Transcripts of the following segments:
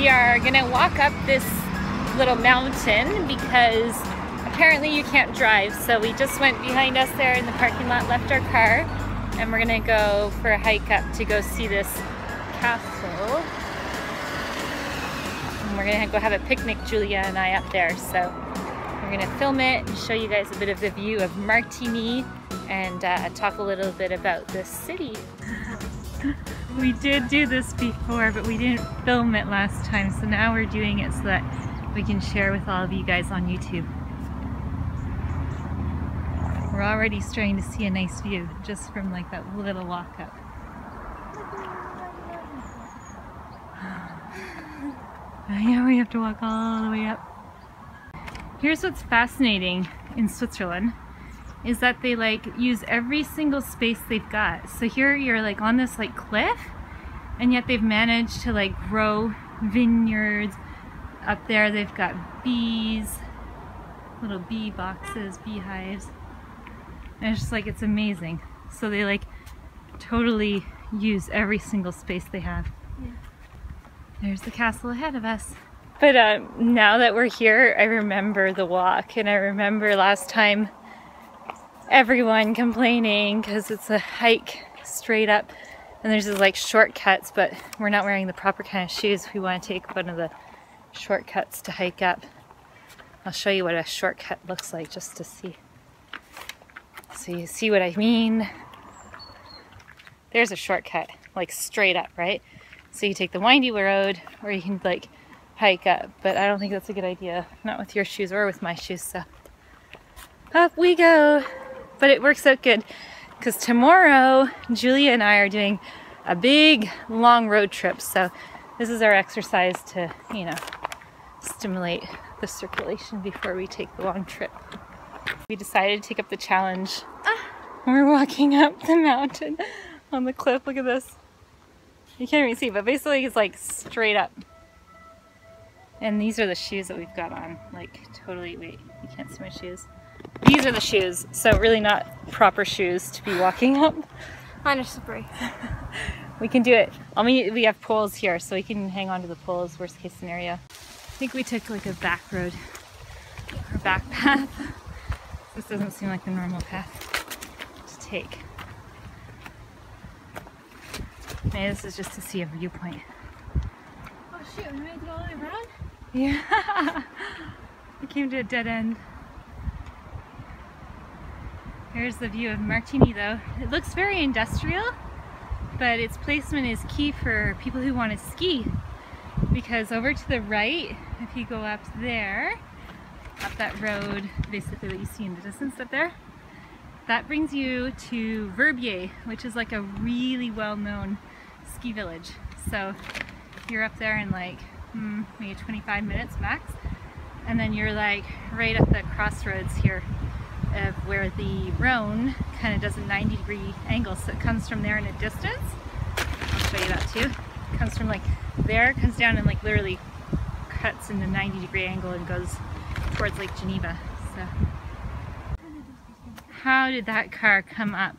We are gonna walk up this little mountain because apparently you can't drive, so we just went behind us there in the parking lot, left our car, and we're gonna go for a hike up to go see this castle. And we're gonna go have a picnic, Julia and I, up there. So we're gonna film it and show you guys a bit of the view of Martigny and talk a little bit about this city. We did do this before, but we didn't film it last time, so now we're doing it so that we can share with all of you guys on YouTube. We're already starting to see a nice view just from like that little walk up. Yeah, we have to walk all the way up. Here's what's fascinating in Switzerland is that they like use every single space they've got. So here you're like on this like cliff, and yet they've managed to like grow vineyards. Up there they've got bees, little bee boxes, beehives. And it's just like, it's amazing. So they like totally use every single space they have. Yeah. There's the castle ahead of us. But now that we're here, I remember the walk, and I remember last time everyone complaining because it's a hike straight up and there's these like shortcuts, but we're not wearing the proper kind of shoes. We want to take one of the shortcuts to hike up. I'll show you what a shortcut looks like just to see. So you see what I mean. There's a shortcut, like straight up, right? So you take the windy road or you can like hike up, but I don't think that's a good idea. Not with your shoes or with my shoes, so up we go. But it works out good because tomorrow Julia and I are doing a big long road trip, so this is our exercise to, you know, stimulate the circulation before we take the long trip. We decided to take up the challenge. We're walking up the mountain on the cliff. Look at this. You can't even see, but basically it's like straight up. And these are the shoes that we've got on, like totally, wait, you can't see my shoes. These are the shoes, so really not proper shoes to be walking up. Mine are slippery. We can do it. I mean, we have poles here, so we can hang on to the poles, worst case scenario. I think we took like a back road, or back path. This doesn't seem like the normal path to take. Maybe this is just to see a viewpoint. Oh shoot, we made it all the way around? Yeah. We came to a dead end. Here's the view of Martigny though. It looks very industrial, but its placement is key for people who want to ski, because over to the right, if you go up there, up that road basically that you see in the distance up there, that brings you to Verbier, which is like a really well-known ski village. So you're up there in like maybe 25 minutes max, and then you're like right at the crossroads here of where the Rhone kind of does a 90-degree angle, so it comes from there in a distance. I'll show you that too. It comes from like there, comes down and like literally cuts in a 90-degree angle and goes towards Lake Geneva. So how did that car come up?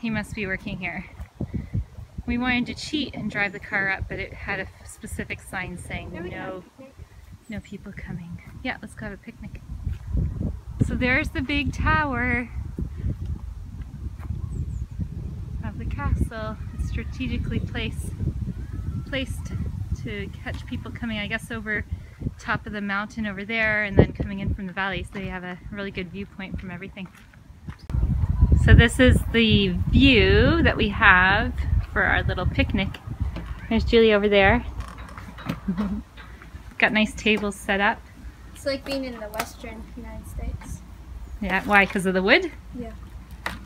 He must be working here. We wanted to cheat and drive the car up, but it had a specific sign saying no people coming. Yeah, let's go have a picnic. So there's the big tower of the castle. It's strategically placed to catch people coming, I guess, over top of the mountain over there and then coming in from the valley, so you have a really good viewpoint from everything. So this is the view that we have for our little picnic. There's Julie over there. Got nice tables set up. It's like being in the western United States. Yeah, why? Because of the wood? Yeah.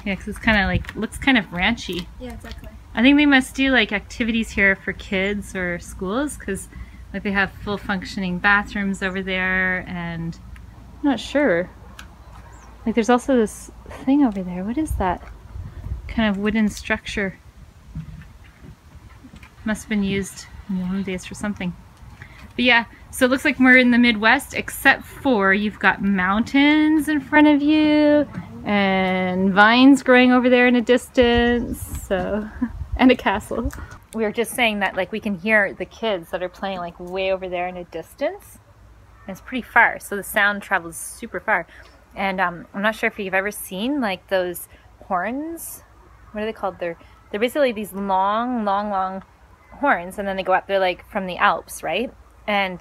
Yeah, because it's kind of like, looks kind of ranchy. Yeah, exactly. I think they must do like activities here for kids or schools, because like they have full functioning bathrooms over there, and I'm not sure. Like there's also this thing over there. What is that? Kind of wooden structure. Must have been used in the old days for something. But yeah, so it looks like we're in the Midwest, except for you've got mountains in front of you and vines growing over there in a distance, so, and a castle. we were just saying that, like, we can hear the kids that are playing, like, way over there in a distance. And it's pretty far, so the sound travels super far. And I'm not sure if you've ever seen, like, those horns. What are they called? They're basically these long horns, and then they go up there, like, from the Alps, right? And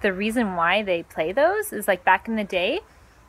the reason why they play those is, like, back in the day,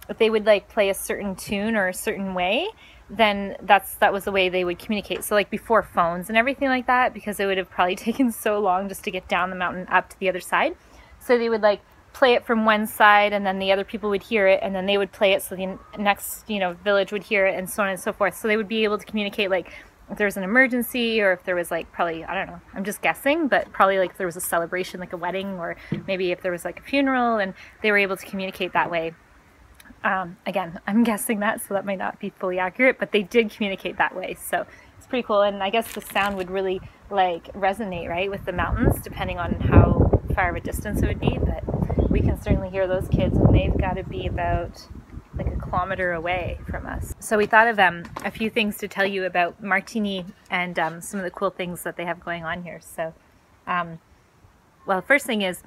if they would, like, play a certain tune or a certain way, then that was the way they would communicate. So, like, before phones and everything like that, because it would have probably taken so long just to get down the mountain up to the other side. So they would, like, play it from one side, and then the other people would hear it, and then they would play it, so the next, you know, village would hear it, and so on and so forth. So they would be able to communicate, like, if there was an emergency, or if there was, like, probably, I don't know, I'm just guessing, but probably, like, if there was a celebration, like a wedding, or maybe if there was, like, a funeral, and they were able to communicate that way. Again, I'm guessing that, so that might not be fully accurate, but they did communicate that way, so it's pretty cool. And I guess the sound would really, like, resonate, right, with the mountains, depending on how far of a distance it would be. But we can certainly hear those kids, and they've got to be about, like, a kilometer away from us. So we thought of a few things to tell you about Martigny and some of the cool things that they have going on here. So, well, first thing is,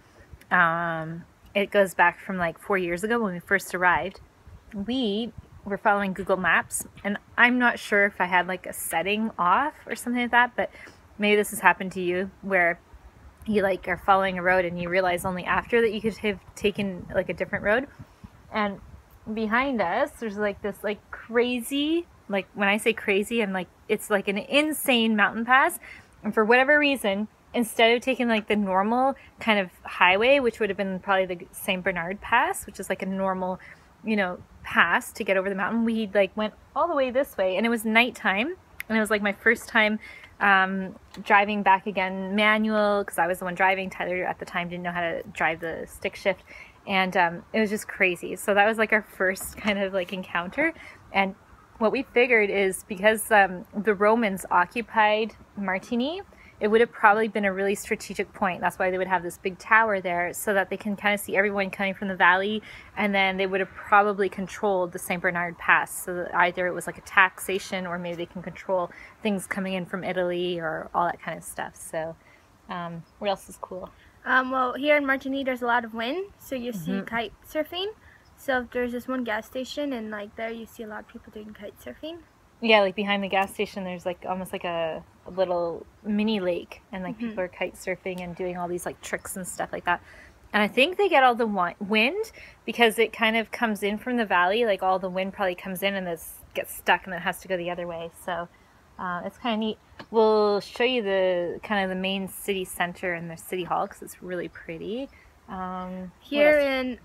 it goes back from, like, 4 years ago when we first arrived. We were following Google Maps, and I'm not sure if I had, like, a setting off or something like that, but maybe this has happened to you, where you, like, are following a road and you realize only after that you could have taken, like, a different road. And behind us there's, like, this, like, crazy, like, when I say crazy, I'm like, it's like an insane mountain pass. And for whatever reason, instead of taking, like, the normal kind of highway, which would have been probably the St. Bernard Pass, which is, like, a normal, you know, pass to get over the mountain, we, like, went all the way this way. And it was nighttime, and it was, like, my first time driving back again manual, because I was the one driving. Tyler at the time didn't know how to drive the stick shift, and it was just crazy. So that was, like, our first kind of, like, encounter. And what we figured is, because the Romans occupied Martigny, it would have probably been a really strategic point. That's why they would have this big tower there, so that they can kind of see everyone coming from the valley, and then they would have probably controlled the St. Bernard Pass, so that either it was, like, a taxation, or maybe they can control things coming in from Italy, or all that kind of stuff. So what else is cool? Well, here in Martigny there's a lot of wind, so you see kite surfing. So there's this one gas station, and, like, there you see a lot of people doing kite surfing. Yeah, like, behind the gas station there's, like, almost like a little mini lake, and, like, people are kite surfing and doing all these, like, tricks and stuff like that. And I think they get all the wind because it kind of comes in from the valley, like, all the wind probably comes in and this gets stuck, and then it has to go the other way. So it's kind of neat. We'll show you the kind of the main city center and the city hall, because it's really pretty. Here in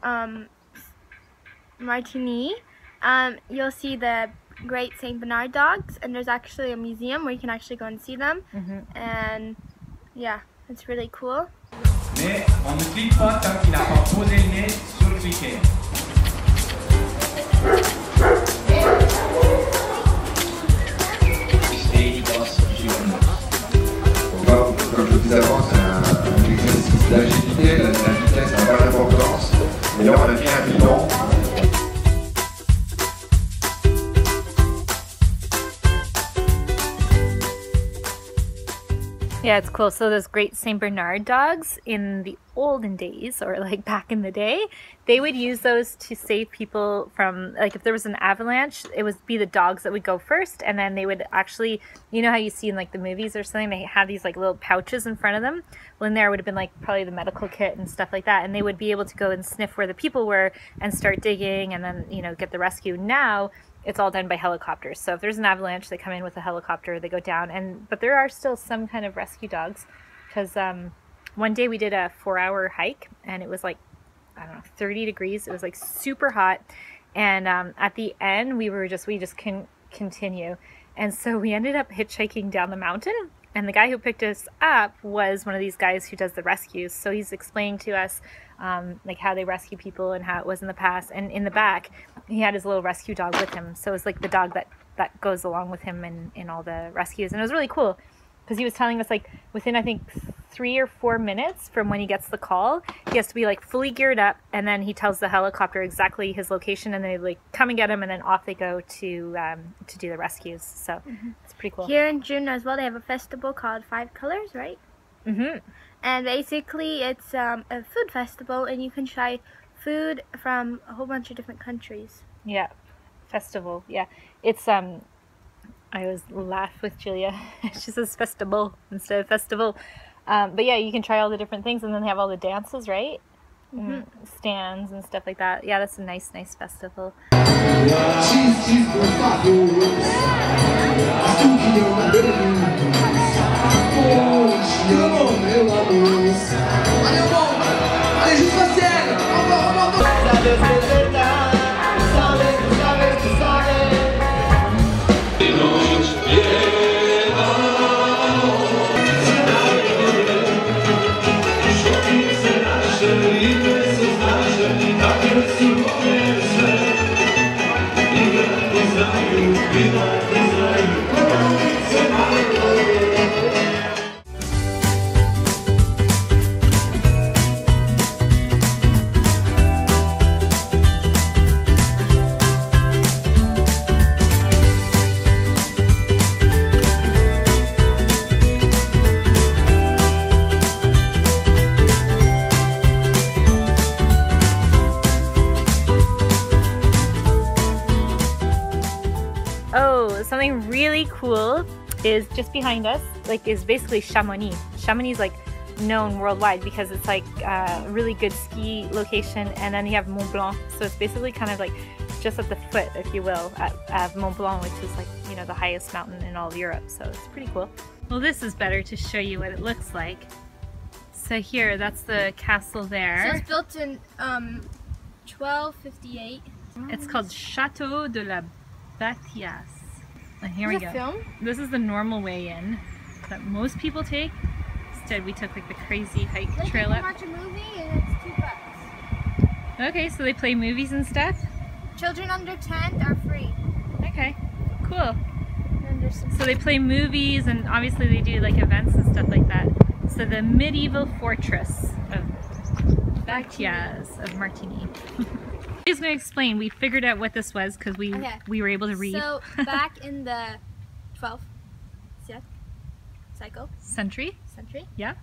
Martigny, you'll see the great St. Bernard dogs, and there's actually a museum where you can actually go and see them. And yeah, it's really cool. Yeah, it's cool. So those great St. Bernard dogs in the olden days, or, like, back in the day, they would use those to save people from, like, if there was an avalanche, it would be the dogs that would go first, and then they would actually, you know how you see in, like, the movies or something, they have these, like, little pouches in front of them. Well, in there would have been, like, probably the medical kit and stuff like that, and they would be able to go and sniff where the people were and start digging, and then, you know, get the rescue. Now it's all done by helicopters. So if there's an avalanche, they come in with a helicopter, they go down, but there are still some kind of rescue dogs, because one day we did a 4-hour hike, and it was, like, I don't know, 30 degrees. It was, like, super hot, and at the end we just couldn't continue, and so we ended up hitchhiking down the mountain. And the guy who picked us up was one of these guys who does the rescues. So he's explaining to us, like, how they rescue people and how it was in the past. And in the back, he had his little rescue dog with him. So it was, like, the dog that goes along with him in all the rescues. And it was really cool. because he was telling us, like, within, I think, 3 or 4 minutes from when he gets the call, he has to be, like, fully geared up, and then he tells the helicopter exactly his location, and they, like, come and get him, and then off they go to do the rescues. So it's pretty cool. Here in June as well, they have a festival called Five Colors, right? Mm-hmm. And basically, it's a food festival, and you can try food from a whole bunch of different countries. Yeah, festival. Yeah, it's I always laugh with Julia. She says festival instead of festival. But yeah, you can try all the different things, and then they have all the dances, right? Mm-hmm. Stands and stuff like that. Yeah, that's a nice, nice festival. Something really cool is just behind us, like, is basically Chamonix. Chamonix is, like, known worldwide because it's, like, a really good ski location, and then you have Mont Blanc, so it's basically kind of like just at the foot, if you will, of Mont Blanc, which is, like, you know, the highest mountain in all of Europe, so it's pretty cool. Well, this is better to show you what it looks like. So here, that's the castle there. So it's built in 1258. It's called Chateau de la Bâtiaz. And here we go. Film? This is the normal way in that most people take. Instead, we took, like, the crazy hike trail up. You can watch a movie and it's $2. Okay, so they play movies and stuff? Children under 10 are free. Okay, cool. So they play movies, and obviously they do, like, events and stuff like that. So the medieval fortress of Bâtiaz, of Martigny. She's going to explain. We figured out what this was because we were able to read. So back in the 12th century. Yeah.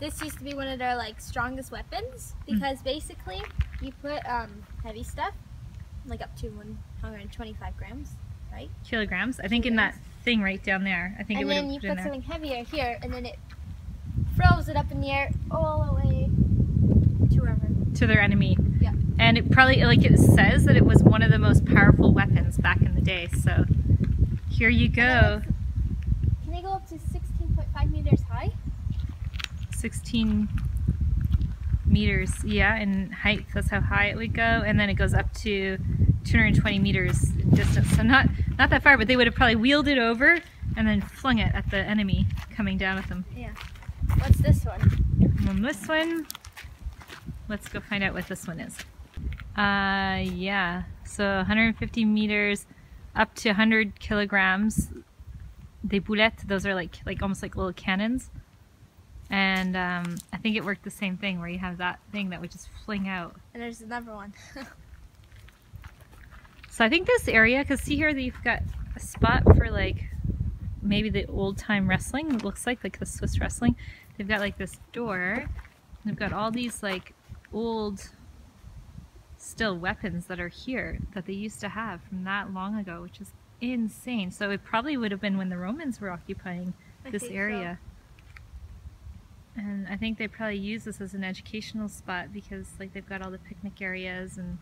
This used to be one of their, like, strongest weapons because basically you put heavy stuff, like up to 125 grams, right? Kilograms. I think in that thing right down there. I think it would have been. And then you put something heavier here, and then it throws it up in the air all the way to wherever. To their enemy. Yeah. And it probably, like, it says that it was one of the most powerful weapons back in the day, so here you go. Can they go up to 16.5 meters high? 16 meters, yeah, in height, that's how high it would go, and then it goes up to 220 meters in distance, so not that far, but they would have probably wheeled it over and then flung it at the enemy coming down with them. Yeah. What's this one? And this one, let's go find out what this one is. Yeah, so 150 meters up to 100 kilograms. Des boulettes, those are like almost like little cannons. And I think it worked the same thing where you have that thing that would just fling out. And there's another one. So I think this area, because see here that you've got a spot for, like, maybe the old time wrestling, it looks like the Swiss wrestling. They've got, like, this door. They've got all these, like, old still weapons that are here that they used to have from that long ago, which is insane. So it probably would have been when the Romans were occupying this area. So. And I think they probably use this as an educational spot because, like, they've got all the picnic areas and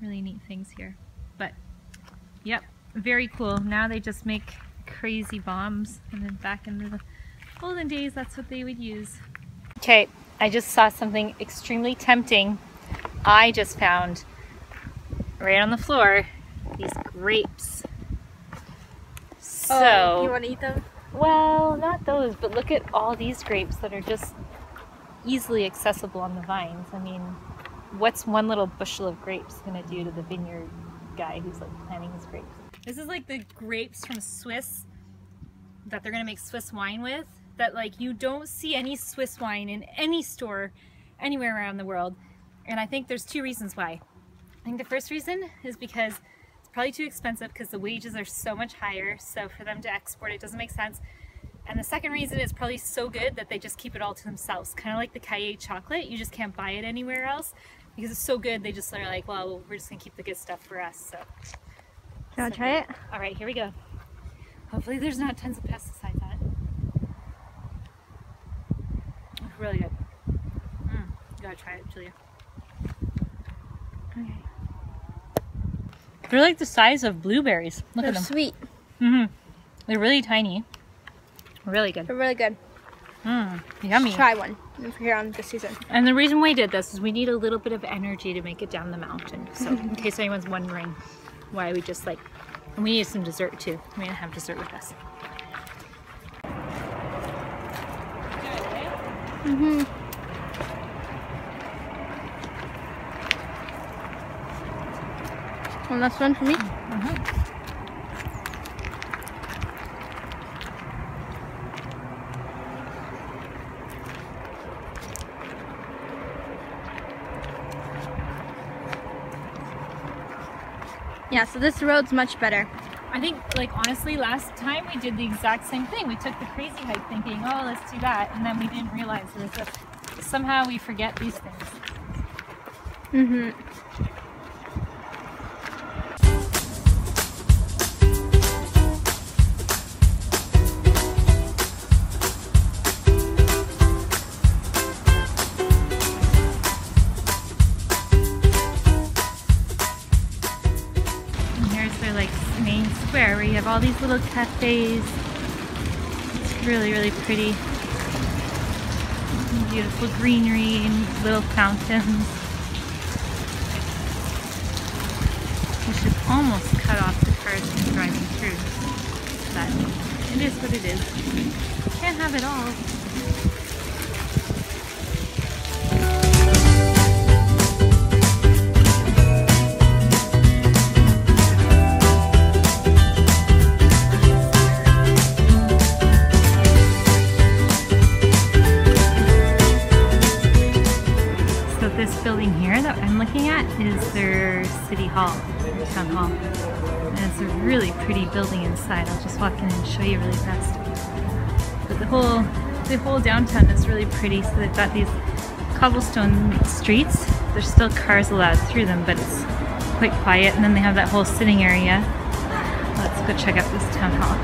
really neat things here. But, yep, very cool. Now they just make crazy bombs, and then back in the olden days, that's what they would use. Okay. I just saw something extremely tempting. I just found, right on the floor, these grapes. So, oh, you want to eat them? Well, not those, but look at all these grapes that are just easily accessible on the vines. I mean, what's one little bushel of grapes going to do to the vineyard guy who's, like, planting his grapes? This is, like, the grapes from Swiss that they're gonna make Swiss wine with, that like you don't see any Swiss wine in any store anywhere around the world. And I think there's two reasons why. I think the first reason is because it's probably too expensive because the wages are so much higher, so for them to export it doesn't make sense. And the second reason is probably so good that they just keep it all to themselves. Kind of like the Cayet chocolate, you just can't buy it anywhere else because it's so good they just are like, well, we're just gonna keep the good stuff for us. So you wanna try it? All right, here we go. Hopefully there's not tons of pesticides on it. It's really good. You gotta try it, Julia. Okay. They're like the size of blueberries. Look at them. They're sweet. Mm-hmm. They're really tiny. Really good. They're really good. Yummy. Let's try one here on this season. And the reason we did this is we need a little bit of energy to make it down the mountain. So in case anyone's wondering why we just like, and we need some dessert too. We're gonna have dessert with us. Mm-hmm. One last one for me. Yeah, so this road's much better. I think, like, honestly, last time we did the exact same thing. We took the crazy hike thinking, oh, let's do that. And then we didn't realize it was a, somehow we forget these things. Mm-hmm. All these little cafes. It's really, really pretty. Beautiful greenery and little fountains. We should almost cut off the cars from driving through, but it is what it is. Can't have it all. Is their city hall, their town hall, and it's a really pretty building inside. I'll just walk in and show you really fast. But the whole downtown is really pretty. So they've got these cobblestone streets. There's still cars allowed through them, but it's quite quiet. And then they have that whole sitting area. Let's go check out this town hall.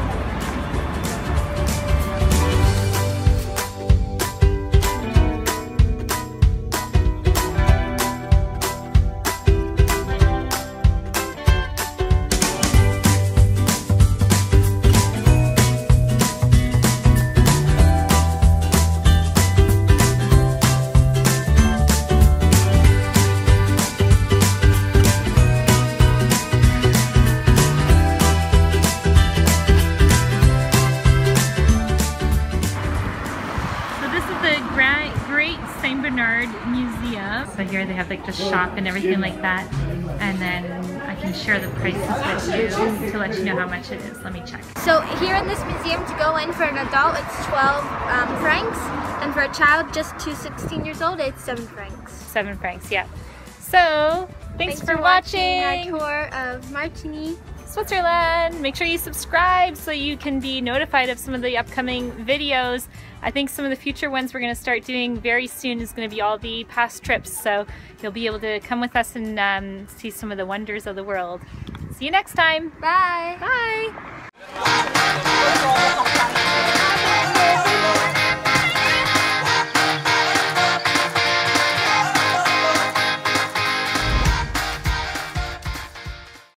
Like just shop and everything like that, and then I can share the prices with you to let you know how much it is. Let me check. So here in this museum, to go in for an adult it's 12 francs, and for a child just to 16 years old it's 7 francs. 7 francs, yeah. So thanks for watching our tour of Martigny, Switzerland. Make sure you subscribe so you can be notified of some of the upcoming videos. I think some of the future ones we're going to start doing very soon is going to be all the past trips, so you'll be able to come with us and see some of the wonders of the world. See you next time. Bye. Bye.